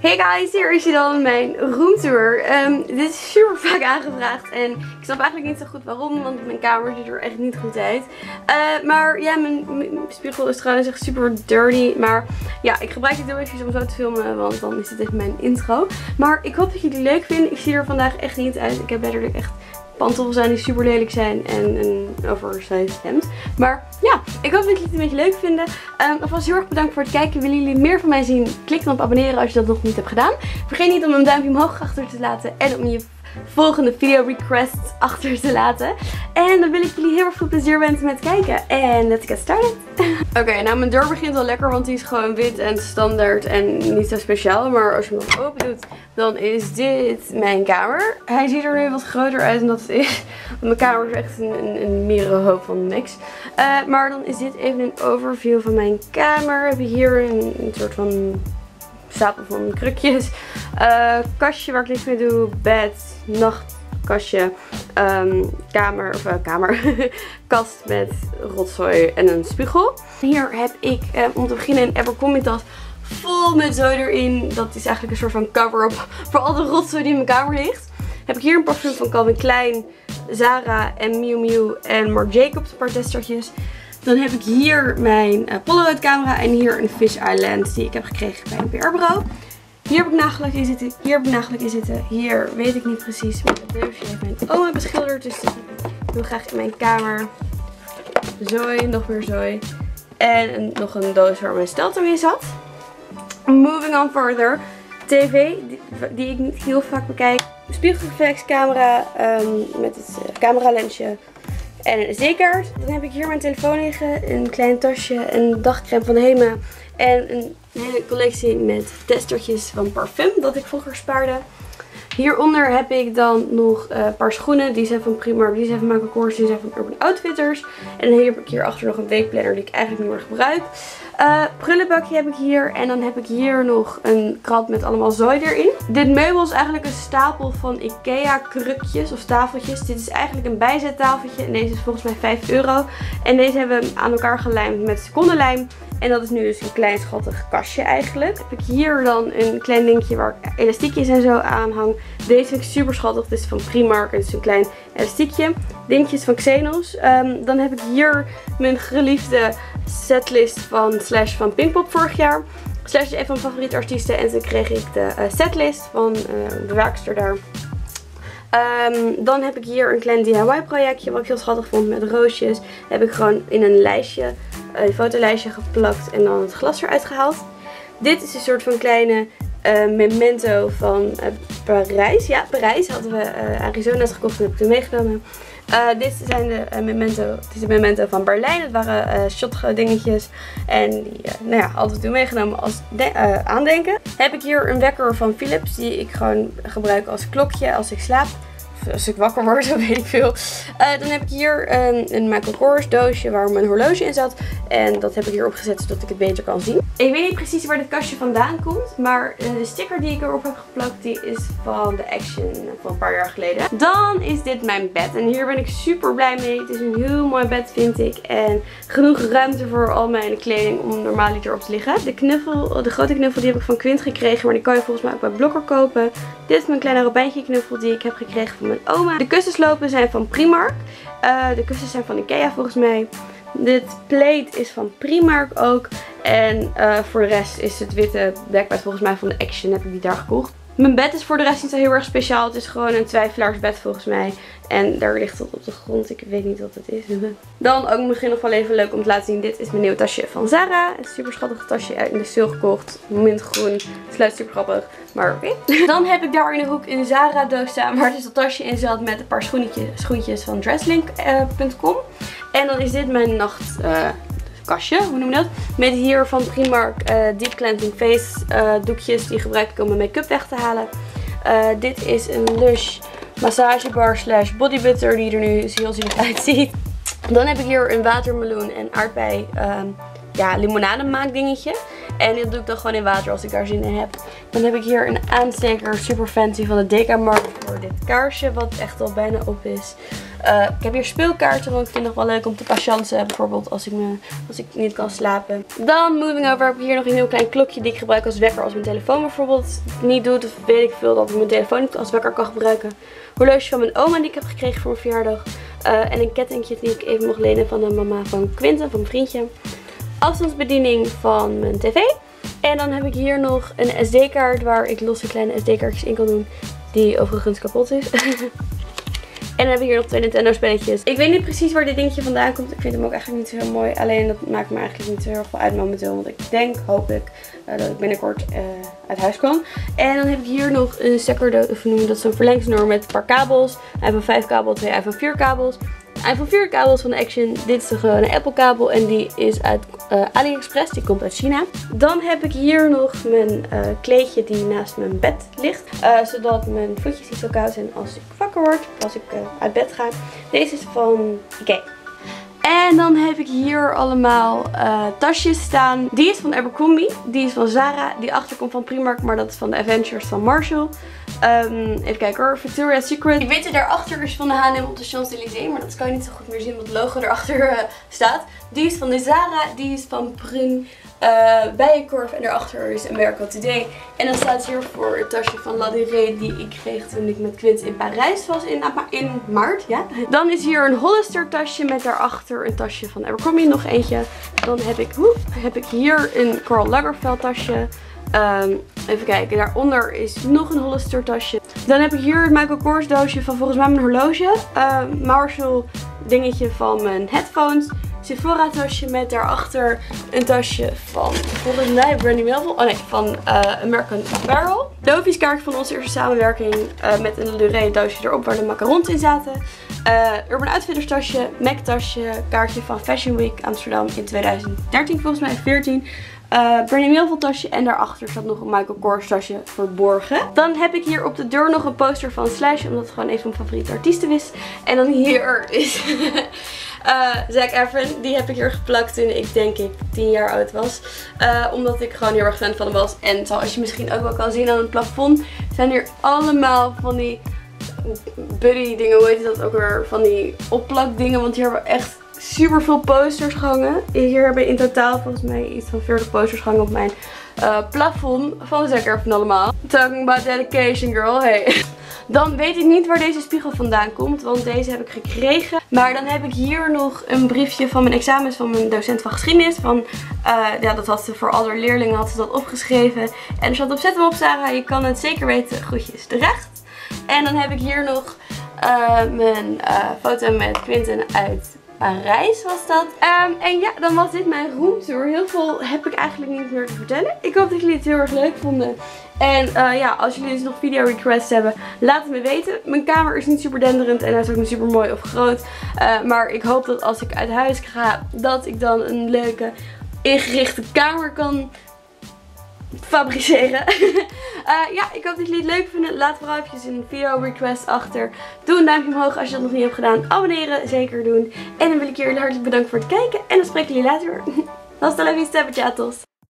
Hey guys, hier is je dan, mijn roomtour. Dit is super vaak aangevraagd en ik snap eigenlijk niet zo goed waarom, want mijn kamer ziet er echt niet goed uit. Maar ja, mijn spiegel is trouwens echt super dirty, maar ja, ik gebruik dit doelwitjes om zo te filmen, want dan is dit even mijn intro. Maar ik hoop dat jullie het leuk vinden. Ik zie er vandaag echt niet uit. Ik heb letterlijk echt pantoffels aan die super lelijk zijn en een oversized hemd. Maar ja, ik hoop dat jullie het een beetje leuk vinden. Alvast heel erg bedankt voor het kijken. Willen jullie meer van mij zien? Klik dan op abonneren als je dat nog niet hebt gedaan. Vergeet niet om een duimpje omhoog achter te laten en om je volgende video requests achter te laten. En dan wil ik jullie heel erg veel plezier wensen met kijken. En let's get started! Oké, nou mijn deur begint al lekker, want die is gewoon wit en standaard en niet zo speciaal. Maar als je hem nog open doet, dan is dit mijn kamer. Hij ziet er nu wat groter uit dan dat het is. Want mijn kamer is echt een mierenhoop van niks. Maar dan is dit even een overview van mijn kamer. We hebben hier een soort van stapel van krukjes. Kastje waar ik niks mee doe. Bed, nachtkastje, kamer, of kast met rotzooi en een spiegel. Hier heb ik om te beginnen een Abercrombie tas vol met zooi erin. Dat is eigenlijk een soort van cover-up voor al de rotzooi die in mijn kamer ligt. Heb ik hier een parfum van Calvin Klein, Zara en Miu Miu en Marc Jacobs, een paar testertjes. Dan heb ik hier mijn Polaroid camera en hier een Fish Eye Lens die ik heb gekregen bij een PR-bureau. Hier heb ik nagellak in zitten, hier heb ik nagellak in zitten, hier weet ik niet precies. Maar dat doosje heeft mijn oma beschilderd, dus dat wil ik graag in mijn kamer. Zooi, nog meer zooi. En nog een doos waar mijn steltang in zat. Moving on further. TV, die ik niet heel vaak bekijk. Spiegelreflexcamera met het cameralensje. En zeker, dan heb ik hier mijn telefoon liggen, een klein tasje, een dagcrème van Hema en een hele collectie met testertjes van parfum dat ik vroeger spaarde. Hieronder heb ik dan nog een paar schoenen, die zijn van Primark, die zijn van Michael Kors, die zijn van Urban Outfitters. En hier heb ik hierachter nog een weekplanner die ik eigenlijk niet meer gebruik. Prullenbakje heb ik hier en dan heb ik hier nog een krat met allemaal zooi erin. Dit meubel is eigenlijk een stapel van Ikea krukjes of tafeltjes. Dit is eigenlijk een bijzettafeltje en deze is volgens mij €5. En deze hebben we aan elkaar gelijmd met secondenlijm. En dat is nu dus een klein schattig kastje eigenlijk. Heb ik hier dan een klein linkje waar ik elastiekjes en zo aan hang. Deze vind ik super schattig. Dit is van Primark en het is een klein elastiekje. Dingetjes van Xenos. Dan heb ik hier mijn geliefde setlist van Slash van Pinkpop vorig jaar. Slash is een van mijn favoriete artiesten en toen kreeg ik de setlist van de bewaakster daar. Dan heb ik hier een klein DIY projectje wat ik heel schattig vond met roosjes. Heb ik gewoon in een lijstje, een fotolijstje geplakt en dan het glas eruit gehaald. Dit is een soort van kleine memento van Parijs. Ja, Parijs hadden we Arizona's gekocht en heb ik toen meegenomen. Dit zijn de memento van Berlijn. Dat waren shot dingetjes. En die nou ja, altijd toen meegenomen als aandenken. Heb ik hier een wekker van Philips. Die ik gewoon gebruik als klokje als ik slaap. Of als ik wakker word, dat weet ik veel. Dan heb ik hier een Michael Kors doosje waar mijn horloge in zat. En dat heb ik hier opgezet zodat ik het beter kan zien. Ik weet niet precies waar dit kastje vandaan komt. Maar de sticker die ik erop heb geplakt, die is van de Action van een paar jaar geleden. Dan is dit mijn bed. En hier ben ik super blij mee. Het is een heel mooi bed, vind ik. En genoeg ruimte voor al mijn kleding om normaal erop te liggen. De grote knuffel die heb ik van Quinten gekregen. Maar die kan je volgens mij ook bij Blokker kopen. Dit is mijn kleine robijntje knuffel die ik heb gekregen van mijn oma. De kussenslopen zijn van Primark. De kussens zijn van Ikea volgens mij. Dit plate is van Primark ook. En voor de rest is het witte dekbed volgens mij van de Action. Heb ik die daar gekocht. Mijn bed is voor de rest niet zo heel erg speciaal. Het is gewoon een twijfelaarsbed volgens mij. En daar ligt het op de grond. Ik weet niet wat het is. Dan ook misschien nog wel even leuk om te laten zien. Dit is mijn nieuwe tasje van Zara. Een super schattig tasje uit de sale gekocht. Mintgroen. Sluit super grappig. Maar oké. Okay. Dan heb ik daar in de hoek een Zara doos staan. Waar dus dat tasje in zat met een paar schoentjes van Dresslink.com. En dan is dit mijn nachtkastje, hoe noem je dat? Met hier van Primark Deep Cleansing Face doekjes. Die gebruik ik om mijn make-up weg te halen. Dit is een Lush massagebar slash bodybutter die er nu heel zielig uitziet. Dan heb ik hier een watermeloen en aardbei limonade maakdingetje. En dit doe ik dan gewoon in water als ik daar zin in heb. Dan heb ik hier een aansteker, super fancy, van de Deca Markt voor dit kaarsje. Wat echt al bijna op is. Ik heb hier speelkaarten, want ik vind het nog wel leuk om te patiënten, bijvoorbeeld als ik niet kan slapen. Dan moving over, heb ik hier nog een heel klein klokje die ik gebruik als wekker als mijn telefoon bijvoorbeeld niet doet. Of weet ik veel, dat ik mijn telefoon niet als wekker kan gebruiken. Horloge van mijn oma die ik heb gekregen voor mijn verjaardag. En een kettingje die ik even mocht lenen van de mama van Quinten, van mijn vriendje. Afstandsbediening van mijn tv. En dan heb ik hier nog een SD-kaart waar ik losse kleine SD-kaartjes in kan doen. Die overigens kapot is. En dan hebben we hier nog twee Nintendo spelletjes. Ik weet niet precies waar dit dingetje vandaan komt. Ik vind hem ook eigenlijk niet zo heel mooi. Alleen dat maakt me eigenlijk niet zo heel veel uit momenteel. Want ik denk, hopelijk, dat ik binnenkort uit huis kwam. En dan heb ik hier nog een stekker, of noem dat zo'n verlengsnoer met een paar kabels. iPhone 5 kabel, 2 iPhone 4 kabels. iPhone 4 kabels van Action. Dit is de gewone Apple kabel en die is uit AliExpress. Die komt uit China. Dan heb ik hier nog mijn kleedje die naast mijn bed ligt. Zodat mijn voetjes niet zo koud zijn als ik wakker word. Als ik uit bed ga. Deze is van Ikea. En dan heb ik hier allemaal tasjes staan. Die is van Abercrombie. Die is van Zara. Die achterkomt van Primark. Maar dat is van de Adventures van Marshall. Even kijken hoor. Victoria's Secret. Ik weet dat daarachter is van de H&M op de Champs-Élysées. Maar dat kan je niet zo goed meer zien. Want het logo erachter staat. Die is van de Zara. Die is van Prun. Bijenkorf. En daarachter is America Today. En dan staat hier voor het tasje van Ladurée. Die ik kreeg toen ik met Quint in Parijs was. In maart. Ja. Dan is hier een Hollister tasje. Met daarachter een tasje van Evercombe. Nog eentje. Dan heb ik hier een Karl Lagerfeld tasje. Even kijken, daaronder is nog een Hollister tasje. Dan heb ik hier het Michael Kors doosje van volgens mij mijn horloge. Marshall dingetje van mijn headphones. Sephora tasje met daarachter een tasje van volgens mij Brandy Melville. Oh nee, van American Apparel. Dovies kaartje van onze eerste samenwerking met een Ladurée doosje erop waar de macarons in zaten. Urban Outfitters tasje, MAC tasje, kaartje van Fashion Week Amsterdam in 2013 volgens mij, 14. Brandy Melville tasje en daarachter staat nog een Michael Kors tasje verborgen. Dan heb ik hier op de deur nog een poster van Slash, omdat het gewoon een van mijn favoriete artiesten is. En dan hier is Zac Efron. Die heb ik hier geplakt toen ik denk ik 10 jaar oud was. Omdat ik gewoon heel erg fan van hem was. En zoals je misschien ook wel kan zien aan het plafond zijn hier allemaal van die buddy dingen. Hoe heet dat ook weer? Van die opplak dingen. Want hier hebben we echt super veel posters gehangen. Hier hebben in totaal volgens mij iets van 40 posters gehangen op mijn plafond. Van Zac Efron allemaal. Talking about dedication, girl. Hey. Dan weet ik niet waar deze spiegel vandaan komt. Want deze heb ik gekregen. Maar dan heb ik hier nog een briefje van mijn examens van mijn docent van geschiedenis. Ja, dat had ze voor alle leerlingen had ze dat opgeschreven. En er zat op zet hem op Sarah. Je kan het zeker weten. Groetjes terecht. En dan heb ik hier nog mijn foto met Quinten uit Parijs was dat. En ja, dan was dit mijn roomtour. Heel veel heb ik eigenlijk niet meer te vertellen. Ik hoop dat jullie het heel erg leuk vonden. En ja, als jullie dus nog video requests hebben, laat het me weten. Mijn kamer is niet super denderend en hij is ook niet super mooi of groot. Maar ik hoop dat als ik uit huis ga, dat ik dan een leuke ingerichte kamer kan fabriceren. Ja, ik hoop dat jullie het leuk vinden. Laat vooral even een video request achter. Doe een duimpje omhoog als je dat nog niet hebt gedaan. Abonneren, zeker doen. En dan wil ik jullie hartelijk bedanken voor het kijken. En dan spreken jullie later. Hasta la vista, besitos.